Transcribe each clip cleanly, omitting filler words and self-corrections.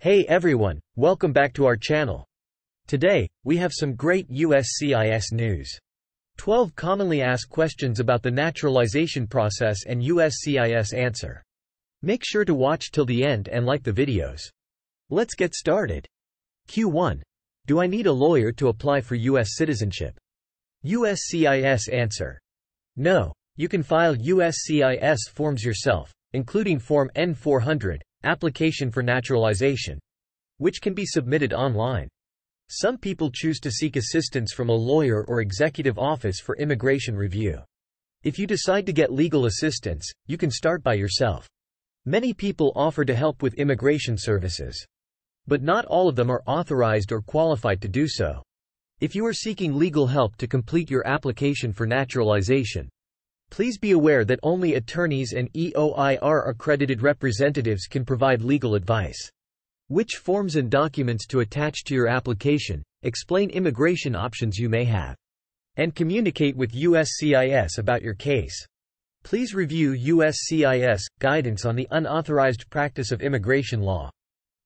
Hey everyone, welcome back to our channel. Today, we have some great USCIS news. 12 commonly asked questions about the naturalization process and USCIS answer. Make sure to watch till the end and like the videos. Let's get started. Q1. Do I need a lawyer to apply for U.S. citizenship? USCIS answer. No, you can file USCIS forms yourself, including Form N-400, Application for Naturalization, which can be submitted online. Some people choose to seek assistance from a lawyer or executive office for immigration review. If you decide to get legal assistance, you can start by yourself. Many people offer to help with immigration services, but not all of them are authorized or qualified to do so. If you are seeking legal help to complete your application for naturalization, please be aware that only attorneys and EOIR-accredited representatives can provide legal advice. Which forms and documents to attach to your application, explain immigration options you may have, and communicate with USCIS about your case. Please review USCIS guidance on the unauthorized practice of immigration law.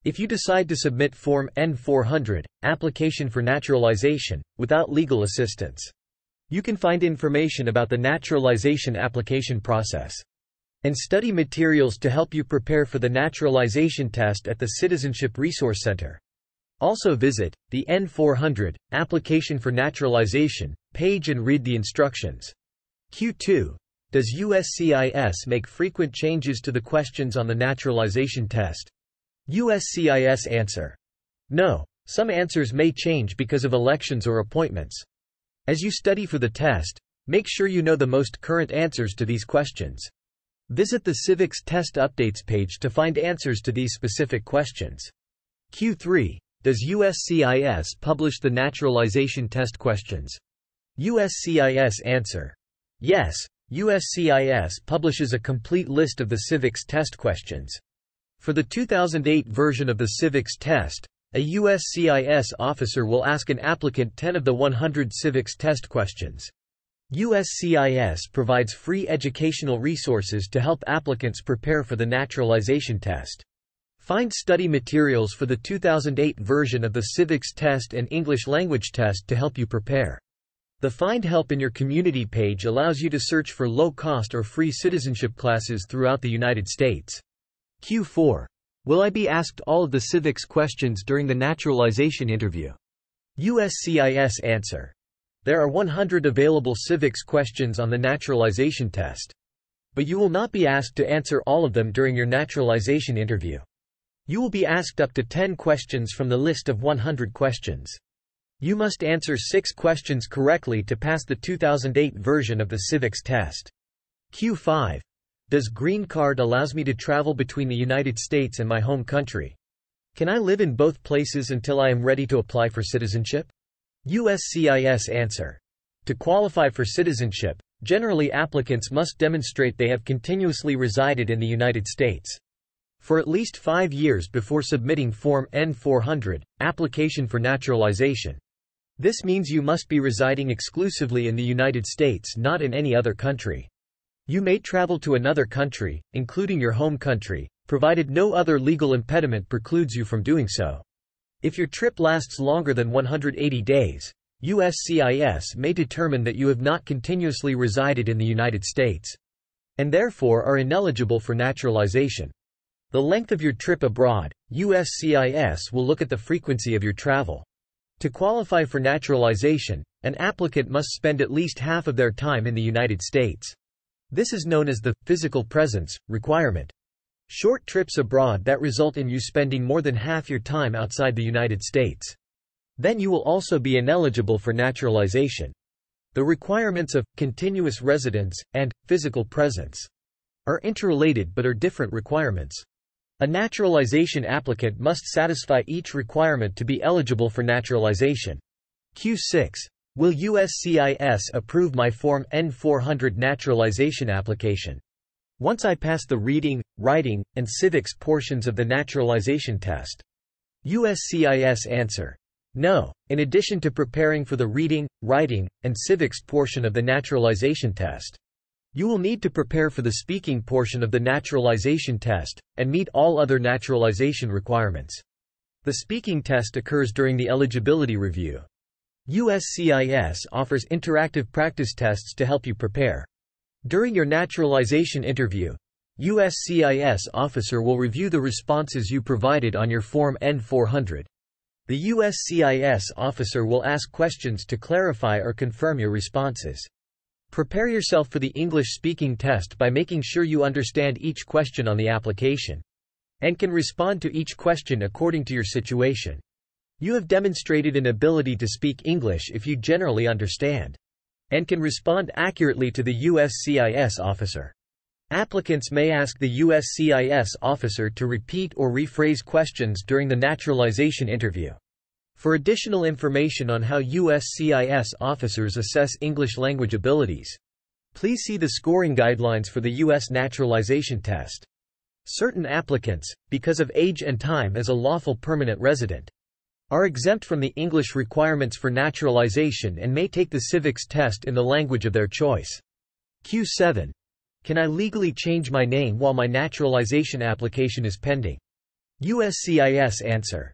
If you decide to submit Form N-400, Application for Naturalization, without legal assistance, you can find information about the naturalization application process and study materials to help you prepare for the naturalization test at the Citizenship Resource Center. Also visit the N-400 Application for Naturalization page and read the instructions. Q2. Does USCIS make frequent changes to the questions on the naturalization test? USCIS answer. No, some answers may change because of elections or appointments. As you study for the test, make sure you know the most current answers to these questions. Visit the Civics Test Updates page to find answers to these specific questions. Q3. Does USCIS publish the naturalization test questions? USCIS answer. Yes, USCIS publishes a complete list of the Civics Test questions. For the 2008 version of the Civics Test, a USCIS officer will ask an applicant 10 of the 100 civics test questions. USCIS provides free educational resources to help applicants prepare for the naturalization test. Find study materials for the 2008 version of the civics test and English language test to help you prepare. The Find Help in Your Community page allows you to search for low-cost or free citizenship classes throughout the United States. Q4. Will I be asked all of the civics questions during the naturalization interview? USCIS answer. There are 100 available civics questions on the naturalization test, but you will not be asked to answer all of them during your naturalization interview. You will be asked up to 10 questions from the list of 100 questions. You must answer 6 questions correctly to pass the 2008 version of the civics test. Q5. Does green card allows me to travel between the United States and my home country? Can I live in both places until I am ready to apply for citizenship? USCIS answer. To qualify for citizenship, generally applicants must demonstrate they have continuously resided in the United States for at least 5 years before submitting Form N-400, Application for Naturalization. This means you must be residing exclusively in the United States, not in any other country. You may travel to another country, including your home country, provided no other legal impediment precludes you from doing so. If your trip lasts longer than 180 days, USCIS may determine that you have not continuously resided in the United States and therefore are ineligible for naturalization. The length of your trip abroad, USCIS will look at the frequency of your travel. To qualify for naturalization, an applicant must spend at least half of their time in the United States. This is known as the physical presence requirement. Short trips abroad that result in you spending more than half your time outside the United States. Then you will also be ineligible for naturalization. The requirements of continuous residence and physical presence are interrelated but are different requirements. A naturalization applicant must satisfy each requirement to be eligible for naturalization. Q6. Will USCIS approve my Form N-400 naturalization application? Once I pass the reading, writing, and civics portions of the naturalization test. USCIS answer. No, in addition to preparing for the reading, writing, and civics portion of the naturalization test, you will need to prepare for the speaking portion of the naturalization test and meet all other naturalization requirements. The speaking test occurs during the eligibility review. USCIS offers interactive practice tests to help you prepare. During your naturalization interview, USCIS officer will review the responses you provided on your Form N-400. The USCIS officer will ask questions to clarify or confirm your responses. Prepare yourself for the English speaking test by making sure you understand each question on the application and can respond to each question according to your situation. You have demonstrated an ability to speak English if you generally understand and can respond accurately to the USCIS officer. Applicants may ask the USCIS officer to repeat or rephrase questions during the naturalization interview. For additional information on how USCIS officers assess English language abilities, please see the scoring guidelines for the U.S. naturalization test. Certain applicants, because of age and time as a lawful permanent resident, are exempt from the English requirements for naturalization and may take the civics test in the language of their choice. Q7. Can I legally change my name while my naturalization application is pending? USCIS answer.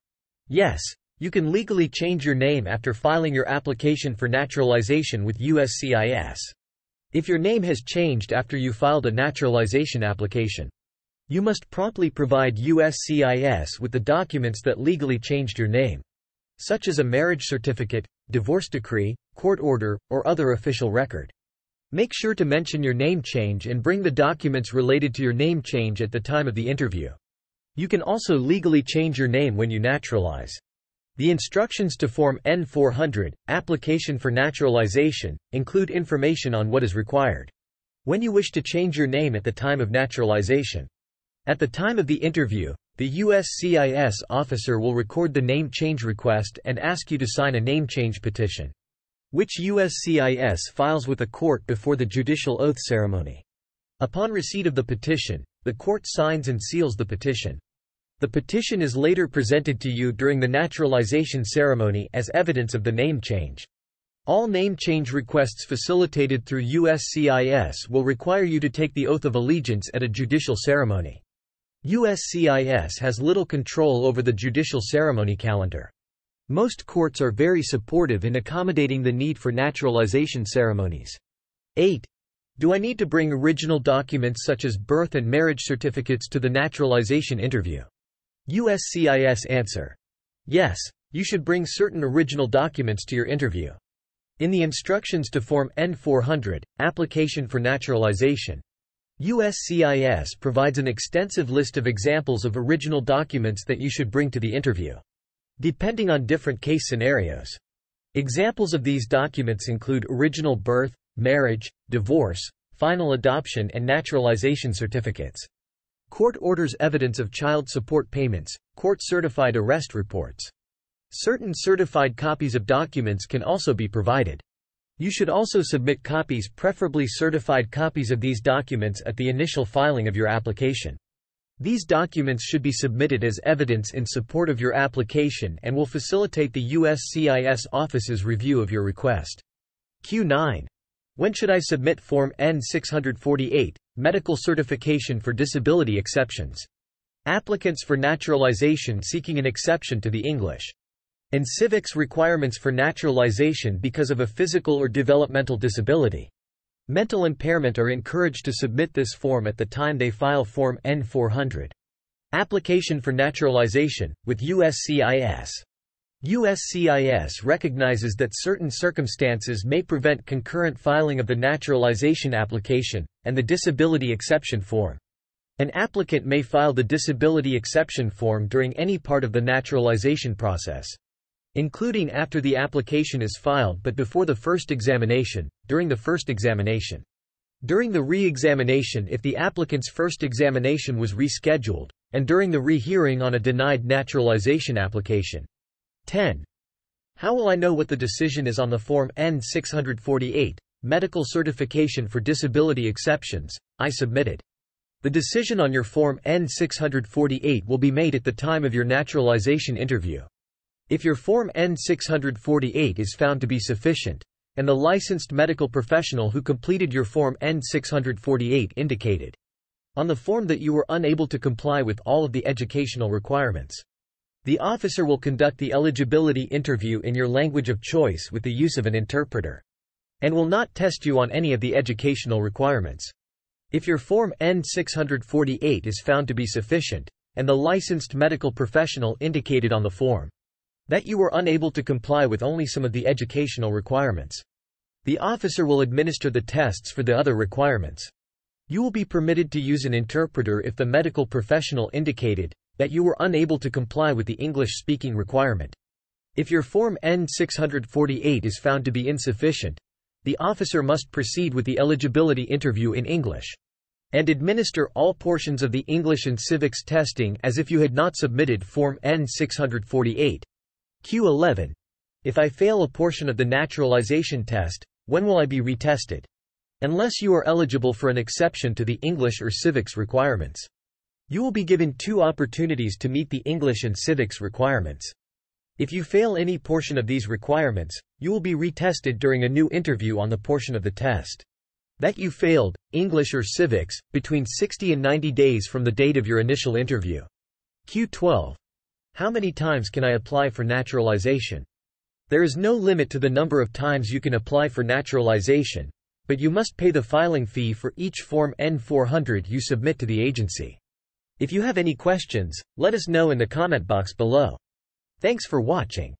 Yes, you can legally change your name after filing your application for naturalization with USCIS. If your name has changed after you filed a naturalization application, you must promptly provide USCIS with the documents that legally changed your name, such as a marriage certificate, divorce decree, court order, or other official record. Make sure to mention your name change and bring the documents related to your name change at the time of the interview. You can also legally change your name when you naturalize. The instructions to Form N-400, Application for Naturalization, include information on what is required when you wish to change your name at the time of naturalization. At the time of the interview, the USCIS officer will record the name change request and ask you to sign a name change petition, which USCIS files with the court before the judicial oath ceremony. Upon receipt of the petition, the court signs and seals the petition. The petition is later presented to you during the naturalization ceremony as evidence of the name change. All name change requests facilitated through USCIS will require you to take the oath of allegiance at a judicial ceremony. USCIS has little control over the judicial ceremony calendar. Most courts are very supportive in accommodating the need for naturalization ceremonies. 8. Do I need to bring original documents such as birth and marriage certificates to the naturalization interview? USCIS answer. Yes, you should bring certain original documents to your interview. In the instructions to Form N-400, Application for Naturalization, USCIS provides an extensive list of examples of original documents that you should bring to the interview, depending on different case scenarios. Examples of these documents include original birth, marriage, divorce, final adoption and naturalization certificates, court orders, evidence of child support payments, court-certified arrest reports. Certain certified copies of documents can also be provided. You should also submit copies, preferably certified copies of these documents, at the initial filing of your application. These documents should be submitted as evidence in support of your application and will facilitate the USCIS office's review of your request. Q9. When should I submit Form N-648, Medical Certification for Disability Exceptions? Applicants for naturalization seeking an exception to the English and civics requirements for naturalization because of a physical or developmental disability, mental impairment are encouraged to submit this form at the time they file Form N-400, Application for Naturalization, with USCIS. USCIS recognizes that certain circumstances may prevent concurrent filing of the naturalization application and the disability exception form. An applicant may file the disability exception form during any part of the naturalization process, including after the application is filed but before the first examination, during the first examination, during the re-examination if the applicant's first examination was rescheduled, and during the rehearing on a denied naturalization application. 10. How will I know what the decision is on the Form N-648, Medical Certification for Disability Exceptions, I submitted? The decision on your Form N-648 will be made at the time of your naturalization interview. If your Form N-648 is found to be sufficient, and the licensed medical professional who completed your Form N-648 indicated on the form that you were unable to comply with all of the educational requirements, The officer will conduct the eligibility interview in your language of choice with the use of an interpreter, and will not test you on any of the educational requirements. If your Form N-648 is found to be sufficient, and the licensed medical professional indicated on the form that you were unable to comply with only some of the educational requirements, the officer will administer the tests for the other requirements. You will be permitted to use an interpreter if the medical professional indicated that you were unable to comply with the English-speaking requirement. If your Form N-648 is found to be insufficient, the officer must proceed with the eligibility interview in English, and administer all portions of the English and civics testing as if you had not submitted Form N-648. Q11. If I fail a portion of the naturalization test, when will I be retested? Unless you are eligible for an exception to the English or civics requirements, you will be given two opportunities to meet the English and civics requirements. If you fail any portion of these requirements, you will be retested during a new interview on the portion of the test that you failed, English or civics, between 60 and 90 days from the date of your initial interview. Q12. How many times can I apply for naturalization? There is no limit to the number of times you can apply for naturalization, but you must pay the filing fee for each Form N-400 you submit to the agency. If you have any questions, let us know in the comment box below. Thanks for watching.